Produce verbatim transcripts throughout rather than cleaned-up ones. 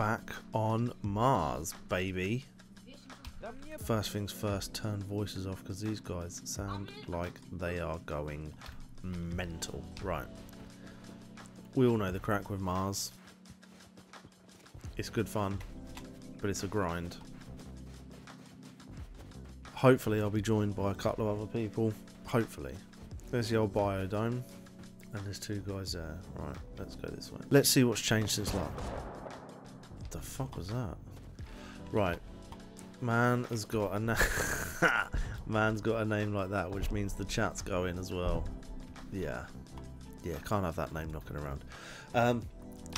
back on Mars, baby. First things first, turn voices off because these guys sound like they are going mental. Right. We all know the crack with Mars. It's good fun, but it's a grind. Hopefully I'll be joined by a couple of other people. Hopefully. There's the old biodome. And there's two guys there. Right, let's go this way. Let's see what's changed since last. What the fuck was that? Right. Man has got a na man's got a name like that, which means the chat's going as well. Yeah, yeah, can't have that name knocking around. Um,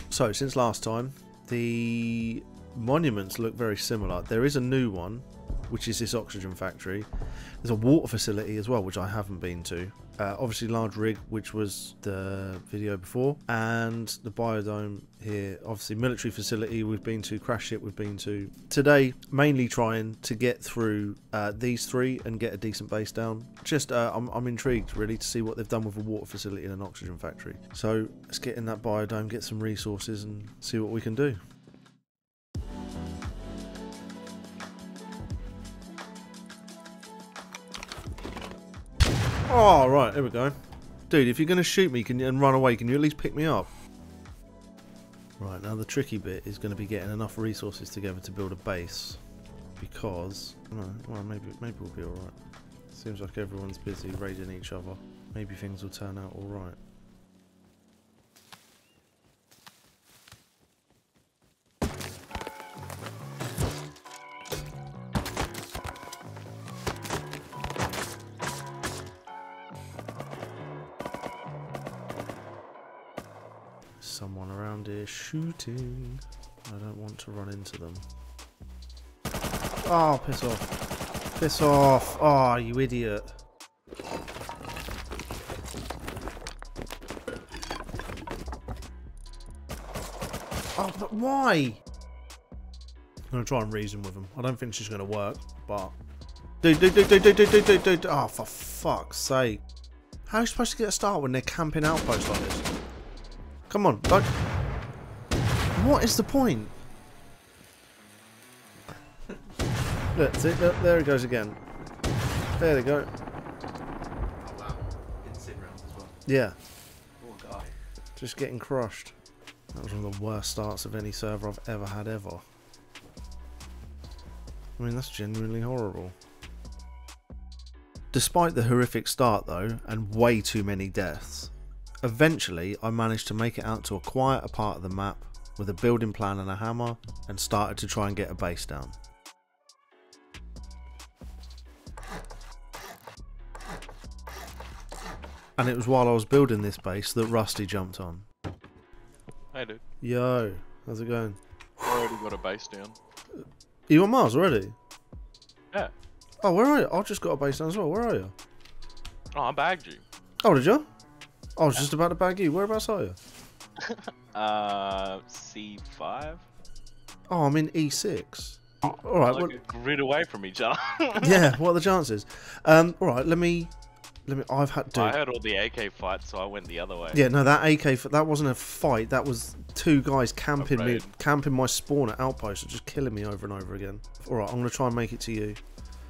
so since last time, the monuments look very similar. There is a new one, which is this oxygen factory. There's a water facility as well, which I haven't been to. Uh, obviously, large rig, which was the video before, and the biodome here. Obviously, military facility we've been to, crash ship we've been to. Today, mainly trying to get through uh, these three and get a decent base down. Just, uh, I'm, I'm intrigued really to see what they've done with a water facility and an oxygen factory. So let's get in that biodome, get some resources, and see what we can do. Oh, right, there we go. Dude, if you're going to shoot me can you, and run away, can you at least pick me up? Right, now the tricky bit is going to be getting enough resources together to build a base. Because... No, well, maybe, maybe we'll be alright. Seems like everyone's busy raiding each other. Maybe things will turn out alright. Someone around here shooting. I don't want to run into them. Oh, piss off. Piss off. Oh, you idiot. Oh, but why? I'm going to try and reason with them. I don't think she's going to work, but... Dude, dude, dude, dude, dude, dude, dude, dude. Oh, for fuck's sake. How are you supposed to get a start when they're camping outposts like this? Come on, don't. What is the point? Look, see, look, there it goes again. There they go. Oh wow, instant round as well. Yeah. Poor guy. Just getting crushed. That was one of the worst starts of any server I've ever had ever. I mean, that's genuinely horrible. Despite the horrific start though, and way too many deaths, eventually, I managed to make it out to a quieter part of the map with a building plan and a hammer and started to try and get a base down. And it was while I was building this base that Rusty jumped on. Hey dude. Yo, how's it going? I already got a base down. You on Mars already? Yeah. Oh, where are you? I just got a base down as well. Where are you? Oh, I bagged you. Oh, did you? I was just about to bag you. Whereabouts are you? uh, C five. Oh, I'm in E six. All right, like well, grid away from each other. Yeah, what are the chances? Um, all right, let me, let me. I've had. Dude. I heard all the A K fights, so I went the other way. Yeah, no, that A K that wasn't a fight. That was two guys camping me, camping my spawn at outpost, just killing me over and over again. All right, I'm gonna try and make it to you.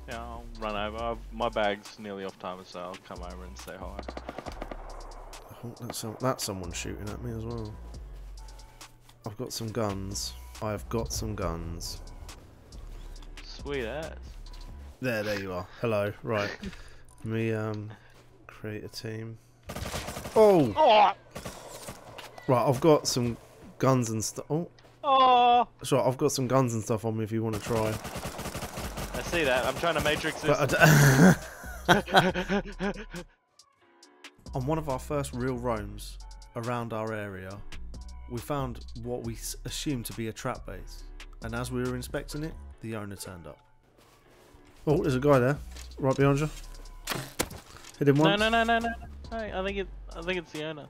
Yeah, I'll run over. My bag's nearly off timer, so I'll come over and say hi. Oh, that's, that's someone shooting at me as well. I've got some guns. I've got some guns. Sweet ass. There, there you are. Hello. Right. Let me um, create a team. Oh! Oh! Right, I've got some guns and stuff. Oh. Oh! So I've got some guns and stuff on me if you want to try. I see that. I'm trying to matrix this. On one of our first real roams around our area, we found what we assumed to be a trap base, and as we were inspecting it, the owner turned up. Oh, there's a guy there, right behind you. Hit him once. No, no, no, no, no. Hey, I think it. I think it's the owner.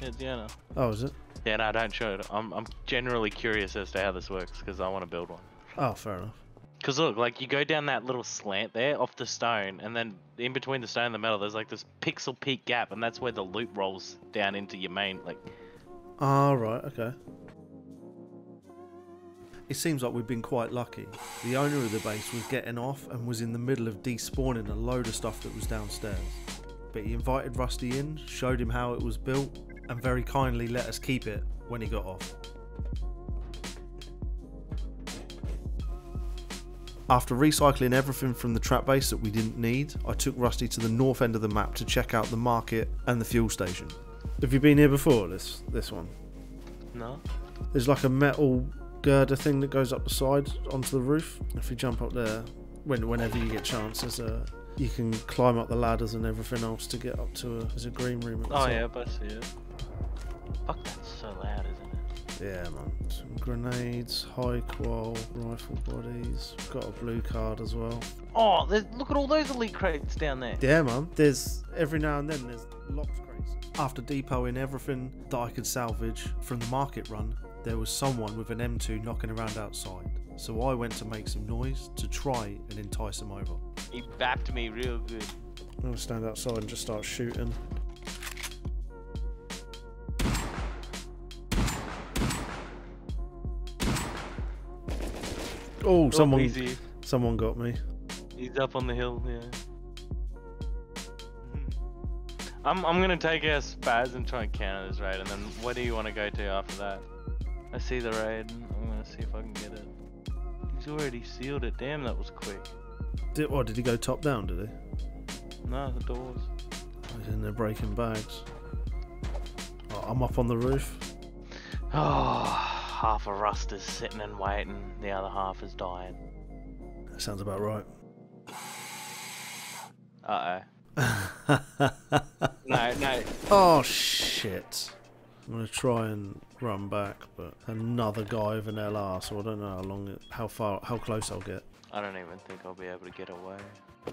Yeah, it's the owner. Oh, is it? Yeah, no, don't show it. I'm, I'm generally curious as to how this works because I want to build one. Oh, fair enough. Because look, like, you go down that little slant there off the stone, and then in between the stone and the metal, there's like this pixel peak gap, and that's where the loot rolls down into your main, like... Oh, right, okay. It seems like we've been quite lucky. The owner of the base was getting off and was in the middle of despawning a load of stuff that was downstairs. But he invited Rusty in, showed him how it was built, and very kindly let us keep it when he got off. After recycling everything from the trap base that we didn't need, I took Rusty to the north end of the map to check out the market and the fuel station. Have you been here before, this this one? No. There's like a metal girder thing that goes up the side onto the roof. If you jump up there, when, whenever you get chances, uh, you can climb up the ladders and everything else to get up to a, there's a green room at the top. Oh yeah, I see it. Fuck, that's so loud, isn't it? Yeah, man. Some grenades, high qual, rifle bodies. Got a blue card as well. Oh, look at all those elite crates down there. Yeah, man. There's every now and then there's lots of crates. After depoting everything that I could salvage from the market run, there was someone with an M two knocking around outside. So I went to make some noise to try and entice him over. He bapped me real good. I'm gonna stand outside and just start shooting. Oh, someone, easy. someone got me. He's up on the hill, yeah. I'm, I'm gonna take our spaz and try and counter this raid, and then where do you want to go to after that? I see the raid, and I'm gonna see if I can get it. He's already sealed it, damn that was quick. Did, what, did he go top down, did he? No, the doors. He's in there breaking bags. Oh, I'm up on the roof. Oh. Half of Rust is sitting and waiting, the other half is dying. That sounds about right. Uh-oh. no, no. Oh, shit. I'm going to try and run back, but another guy with an L R, so I don't know how long, it, how far, how close I'll get. I don't even think I'll be able to get away.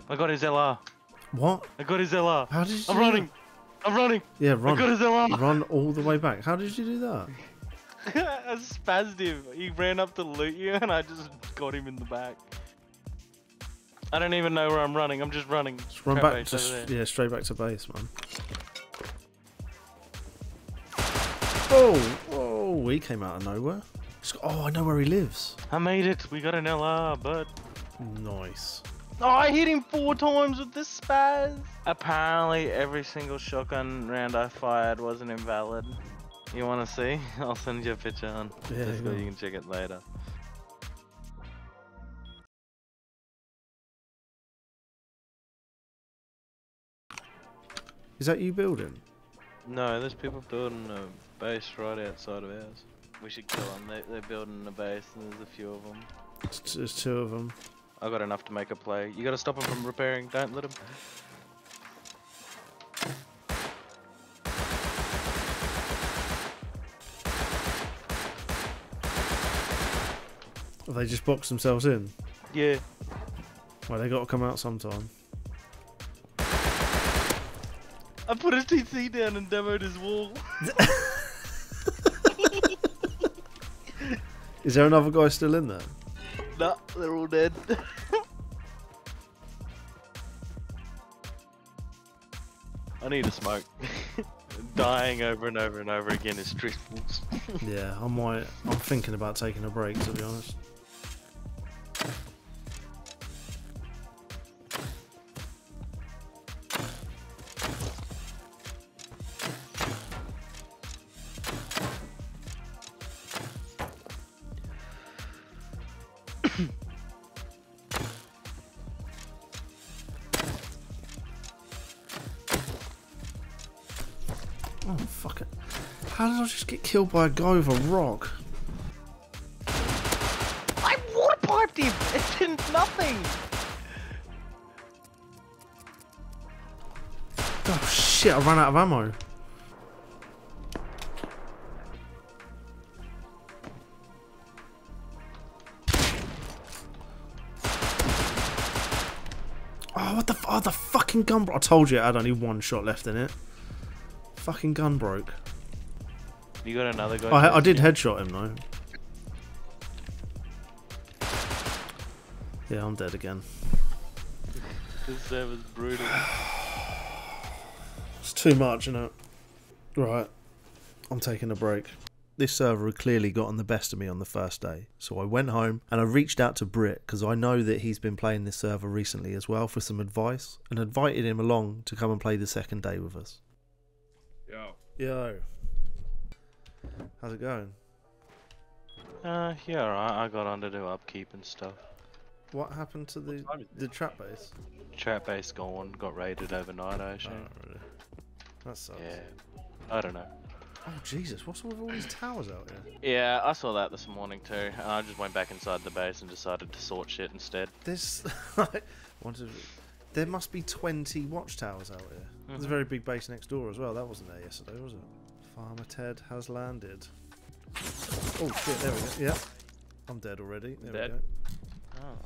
I got his L R. What? I got his L R. How did you I'm do running. That? I'm running. Yeah, run. I got his L R. Run all the way back. How did you do that? I spazzed him. He ran up to loot you and I just got him in the back. I don't even know where I'm running. I'm just running. Just run back to, yeah, straight back to base, man. Oh, oh, he came out of nowhere. Oh, I know where he lives. I made it. We got an L R, bud. Nice. Oh, I hit him four times with this spaz. Apparently, every single shotgun round I fired wasn't invalid. You want to see? I'll send you a picture on. Yeah, just so you can check it later. Is that you building? No, there's people building a base right outside of ours. We should kill them. They, they're building a base and there's a few of them. There's two of them. I got enough to make a play. You got to stop them from repairing. Don't let them... They just box themselves in. Yeah. Well, they got to come out sometime. I put his T C down and demoed his wall. Is there another guy still in there? Nah, they're all dead. I need a smoke. Dying over and over and over again is stressful. Yeah, I might. I'm thinking about taking a break, to be honest. Oh, fuck it. How did I just get killed by a guy with a rock? I water piped him! It did nothing! Oh shit, I ran out of ammo. Oh, what the f- oh, the fucking gun bro- I told you it had only one shot left in it. Fucking gun broke. You got another guy? I, I did headshot him though. Yeah, I'm dead again. This server's brutal. It's too much, isn't it? Right, I'm taking a break. this server had clearly gotten the best of me on the first day. So I went home and I reached out to Brit, because I know that he's been playing this server recently as well, for some advice, and invited him along to come and play the second day with us. Yo. Yo. How's it going? Uh, yeah, alright. I got on to do upkeep and stuff. What happened to the the trap base? Trap base gone, got raided overnight, I assume. Oh, really? That sucks. Yeah, I don't know. Oh Jesus, what's with all these towers out here? Yeah, I saw that this morning too, and I just went back inside the base and decided to sort shit instead. There's... wanted, there must be twenty watchtowers out here. Mm-hmm. There's a very big base next door as well, that wasn't there yesterday, was it? Farmer Ted has landed. Oh shit, there we go, yeah. I'm dead already, there dead. we go. Oh.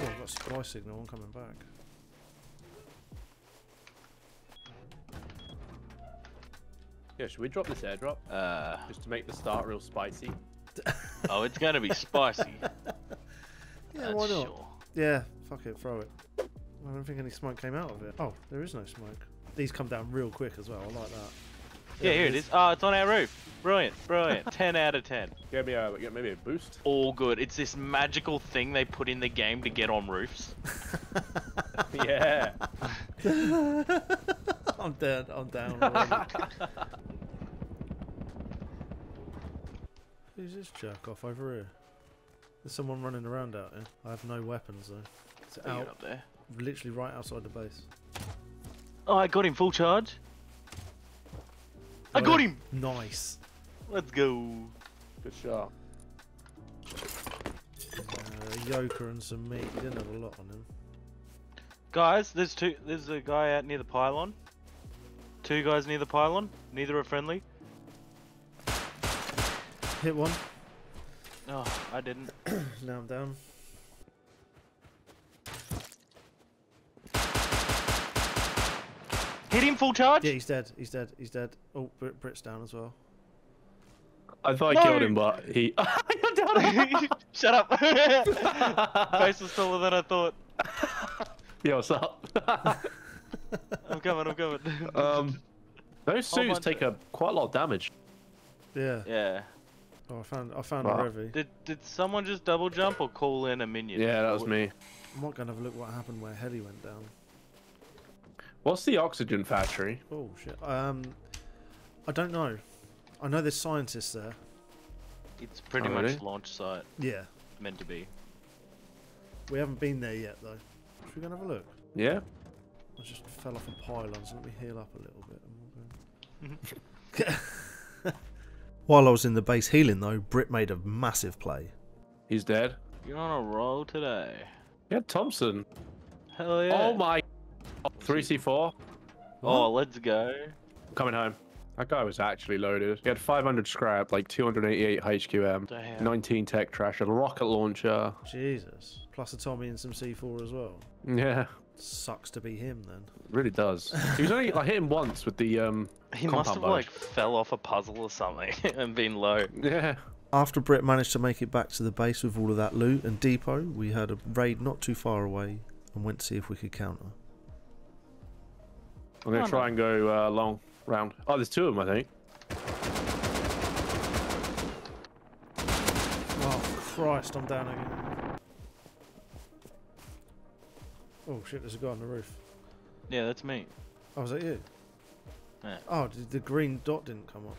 Oh, I've got a supply signal, I'm coming back. Yeah, should we drop this airdrop? Uh, Just to make the start real spicy. Oh, it's gonna be spicy. Yeah, that's why not? Sure. Yeah, fuck it, throw it. I don't think any smoke came out of it. Oh, there is no smoke. These come down real quick as well, I like that. Yeah, yeah, here it is. Oh, it's on our roof. Brilliant, brilliant. ten out of ten. Give me a, give me a boost. All good. It's this magical thing they put in the game to get on roofs. Yeah. I'm down, I'm down already. Who's this jerk off over here? There's someone running around out here. I have no weapons though. It's oh, out up there. Literally right outside the base. Oh, I got him full charge. I got him! Nice. Let's go. Good shot. Uh, Yoker and some meat. He didn't have a lot on him. Guys, there's two. There's a guy out near the pylon. Two guys near the pylon. Neither are friendly. Hit one. No, oh, I didn't. Now I'm down. Hit him full charge? Yeah, he's dead. He's dead. He's dead. Oh, Brit, Brit's down as well. I thought no. I killed him, but he... Shut up. Face was taller than I thought. Yo, what's up? I'm coming, I'm coming. Um, those suits take a, quite a lot of damage. Yeah. Yeah. Oh, I found, I found wow. a revy. Did, did someone just double jump or call in a minion? Yeah, that was me. I'm not going to have a look what happened where Heli went down. What's the oxygen factory? Oh shit. Um, I don't know. I know there's scientists there. It's pretty oh, much really? launch site. Yeah. Meant to be. We haven't been there yet though. Should we go and have a look? Yeah. I just fell off a pylon, so let me heal up a little bit. And we'll go... While I was in the base healing though, Brit made a massive play. He's dead. You're on a roll today. Yeah, Thompson. Hell yeah. Oh my. three C four. Oh, let's go. Coming home. That guy was actually loaded. He had five hundred scrap, like two hundred eighty-eight H Q M, damn. nineteen tech trash, a rocket launcher. Jesus. Plus a Tommy and some C four as well. Yeah. Sucks to be him then. It really does. He was only. I hit him once with the um. He must have like fell off a puzzle or something and been low. Yeah. After Brit managed to make it back to the base with all of that loot and depot, we heard a raid not too far away and went to see if we could counter. I'm gonna oh, try no. and go uh, long round. Oh, there's two of them, I think. Oh Christ, I'm down again. Oh shit, there's a guy on the roof. Yeah, that's me. Oh, was that you? Yeah. Oh, did the green dot didn't come up.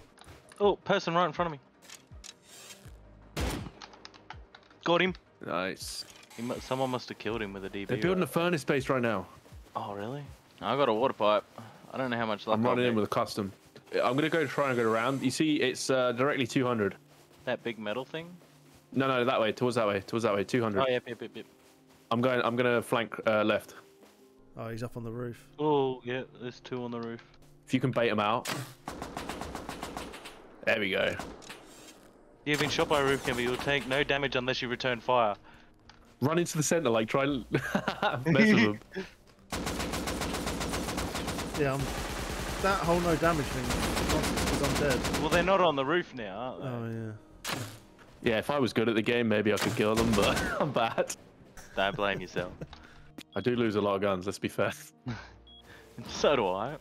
Oh, person right in front of me. Got him. Nice. He mu someone must have killed him with a D B. They're building right? a furnace base right now. Oh really? I got a water pipe. I don't know how much. I'm running in with a custom. I'm gonna go try and go around. You see, it's uh, directly two hundred. That big metal thing? No, no, that way. Towards that way. Towards that way. two hundred. Oh yeah, yeah, yeah, yeah. I'm going. I'm gonna flank uh, left. Oh, he's up on the roof. Oh yeah, there's two on the roof. If you can bait him out. There we go. You've been shot by a roof camper. You'll take no damage unless you return fire. Run into the center. Like try and mess with him. Yeah, I'm... that whole no damage thing, because I'm dead. Well, they're not on the roof now, aren't they? Oh, yeah. Yeah, if I was good at the game, maybe I could kill them, but I'm bad. Don't blame yourself. I do lose a lot of guns, let's be fair. So do I.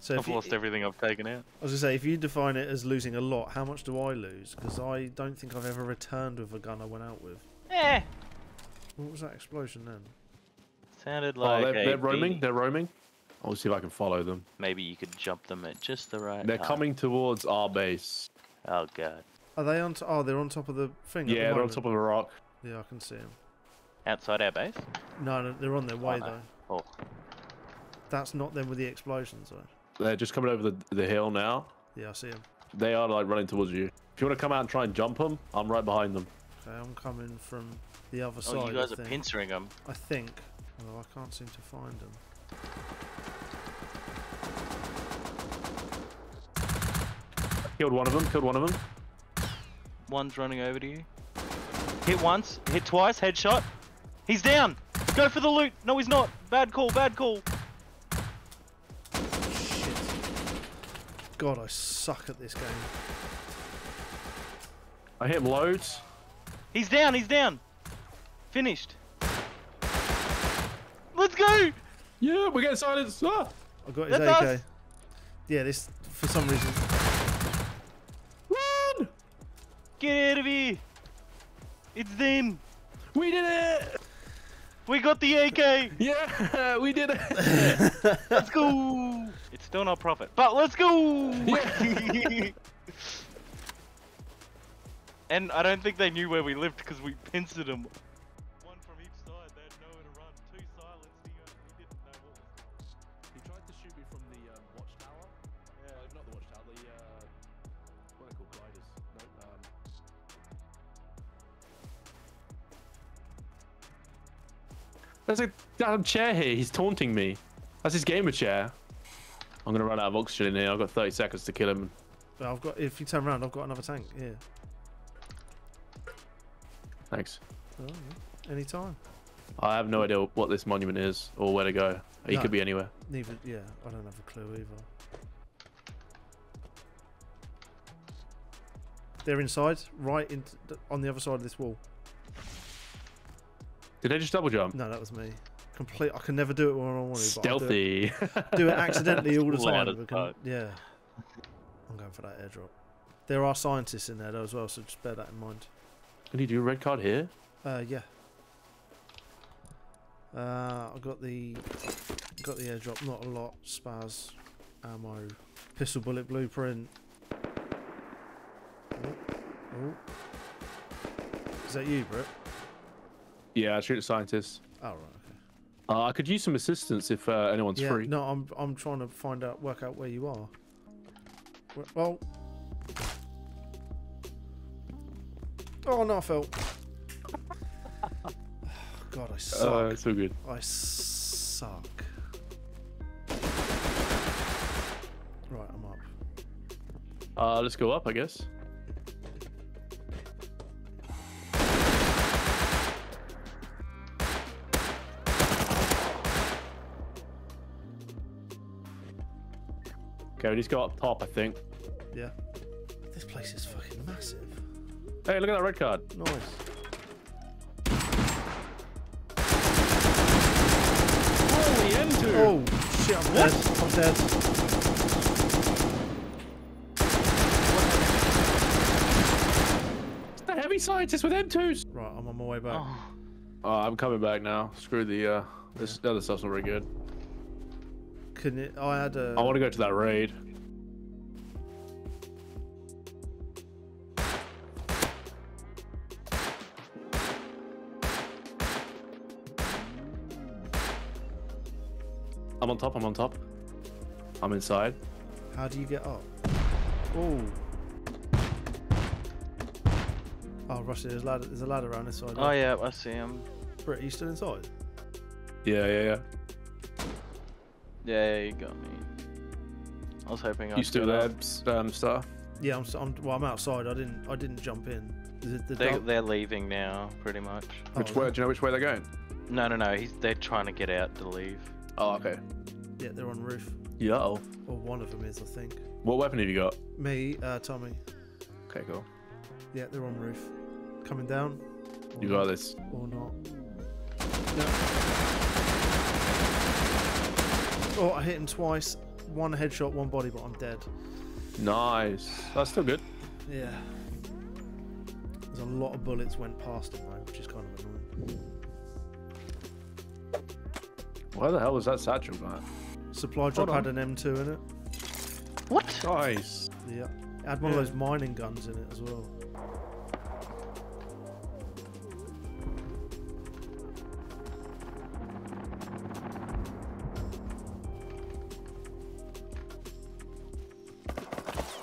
So I've you, lost everything I've taken out. I was going to say, if you define it as losing a lot, how much do I lose? Because I don't think I've ever returned with a gun I went out with. Eh. What was that explosion then? Sounded like oh, they're, they're roaming, they're roaming. I'll see if I can follow them. Maybe you could jump them at just the right They're time. Coming towards our base. Oh, God. Are they on t oh, they're on top of the thing? Yeah, the they're moment. on top of the rock. Yeah, I can see them. Outside our base? No, no they're on their way, oh, no. though. Oh. That's not them with the explosions, though. They're just coming over the, the hill now. Yeah, I see them. They are, like, running towards you. If you want to come out and try and jump them, I'm right behind them. Okay, I'm coming from the other oh, side. Oh, you guys are pincering them. I think. Although I can't seem to find them. Killed one of them, killed one of them. One's running over to you. Hit once, hit twice, headshot. He's down! Go for the loot! No, he's not! Bad call, bad call! Shit. God, I suck at this game. I hit him loads. He's down, he's down! Finished. Let's go! Yeah, we're getting silenced! Ah! I got his That's A K. Us. Yeah, this, for some reason... Get out of here! It's them! We did it! We got the A K! Yeah, we did it! Let's go! It's still not profit, but let's go! Yeah. And I don't think they knew where we lived because we pincered them. One from each side, they had nowhere to run. Two silenced, he didn't know what was going on. He tried to shoot me from the um, watchtower. Yeah, not the watchtower, the uh, what are they called, gliders? No, um... There's a damn chair here. He's taunting me. That's his gamer chair. I'm gonna run out of oxygen in here. I've got thirty seconds to kill him. Well, I've got. If you turn around, I've got another tank. Yeah. Thanks. Oh, yeah. Any time. I have no idea what this monument is or where to go. He no, could be anywhere. Neither. Yeah, I don't have a clue either. They're inside, right in, on the other side of this wall. Did they just double jump? No, that was me. Complete. I can never do it when I want to. Stealthy. But I do, it, do it accidentally all the time. Can, yeah. I'm going for that airdrop. There are scientists in there though as well, so just bear that in mind. Can you do a red card here? Uh, yeah. Uh, I got the got the airdrop. Not a lot. Spaz, ammo, pistol bullet blueprint. Oh. Oh. Is that you, Brit? Yeah, I shoot at scientists. Oh, right, okay. Uh, I could use some assistance if uh, anyone's yeah, free. No, I'm I'm trying to find out, work out where you are. Well. Oh, no, I fell. God, I suck. Oh, uh, it's so good. I suck. Right, I'm up. Uh, let's go up, I guess. Okay, we just go up top, I think. Yeah. This place is fucking massive. Hey, look at that red card. Nice. Holy M two! Oh, shit, I'm what? dead. I'm dead. It's the heavy scientist with M twos! Right, I'm on my way back. Oh, oh I'm coming back now. Screw the, uh, this yeah. other stuff's not very good. Can it, I had a... I want to go to that raid. I'm on top, I'm on top. I'm inside. How do you get up? Oh. Oh, Rusty, there's a ladder, there's a ladder around this side. Oh, yeah, I see him. Brit, are you still inside? Yeah, yeah, yeah. Yeah, you got me. I was hoping I. You still there, um, Star? Yeah, I'm, I'm. Well, I'm outside. I didn't. I didn't jump in. The, the they, they're leaving now, pretty much. Oh, which way? That... Do you know which way they're going? No, no, no. He's. They're trying to get out to leave. Oh, okay. Yeah, they're on roof. Yeah. Or well, one of them is, I think. What weapon have you got? Me, uh, Tommy. Okay, cool. Yeah, they're on roof. Coming down. You got this. Or not. No. Oh, I hit him twice. One headshot, one body, but I'm dead. Nice. That's still good. Yeah. There's a lot of bullets went past him, though, which is kind of annoying. Where the hell is that satchel at? Supply drop had an M two in it. What? Nice. Yeah. It had one yeah. of those mining guns in it as well.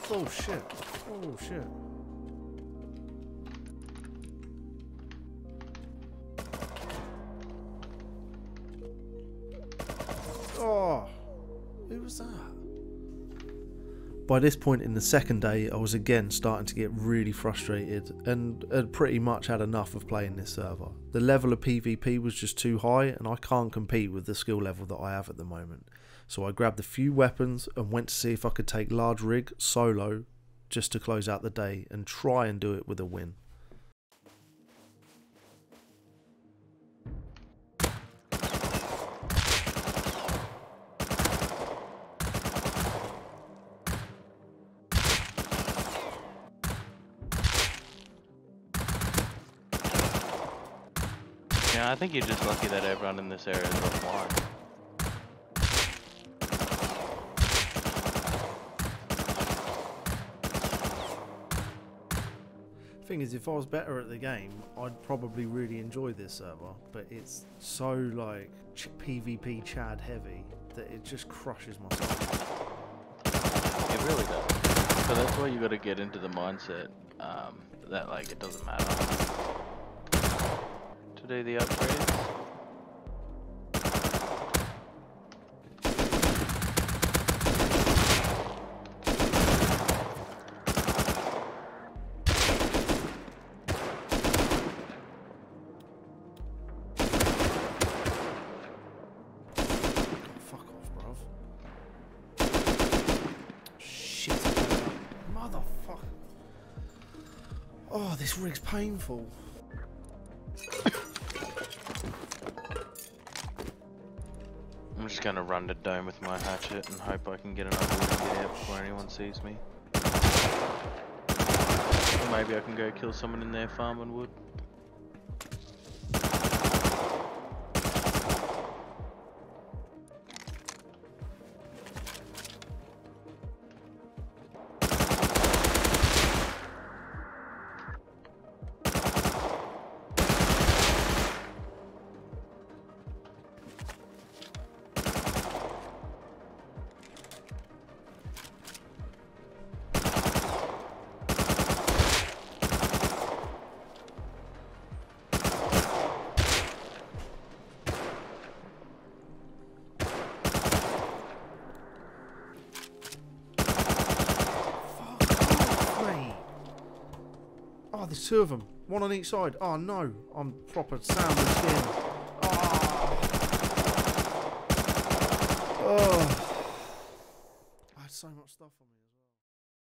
Oh shit. Oh shit. Oh, who was that? By this point in the second day, I was again starting to get really frustrated and had pretty much had enough of playing this server. The level of PvP was just too high and I can't compete with the skill level that I have at the moment. So I grabbed a few weapons and went to see if I could take large rig solo just to close out the day and try and do it with a win. Yeah, I think you're just lucky that everyone in this area is offline. Thing is, if I was better at the game, I'd probably really enjoy this server, but it's so like ch PvP Chad heavy that it just crushes my soul. It really does. So that's why you got to get into the mindset um, that like it doesn't matter to do the upgrades. Oh, this rig's painful. I'm just gonna run to dome with my hatchet and hope I can get enough wood to get out before anyone sees me. Or maybe I can go kill someone in their farm and wood. There's two of them, one on each side. Oh no, I'm proper sound and skin. Oh. Oh. I had so much stuff on me.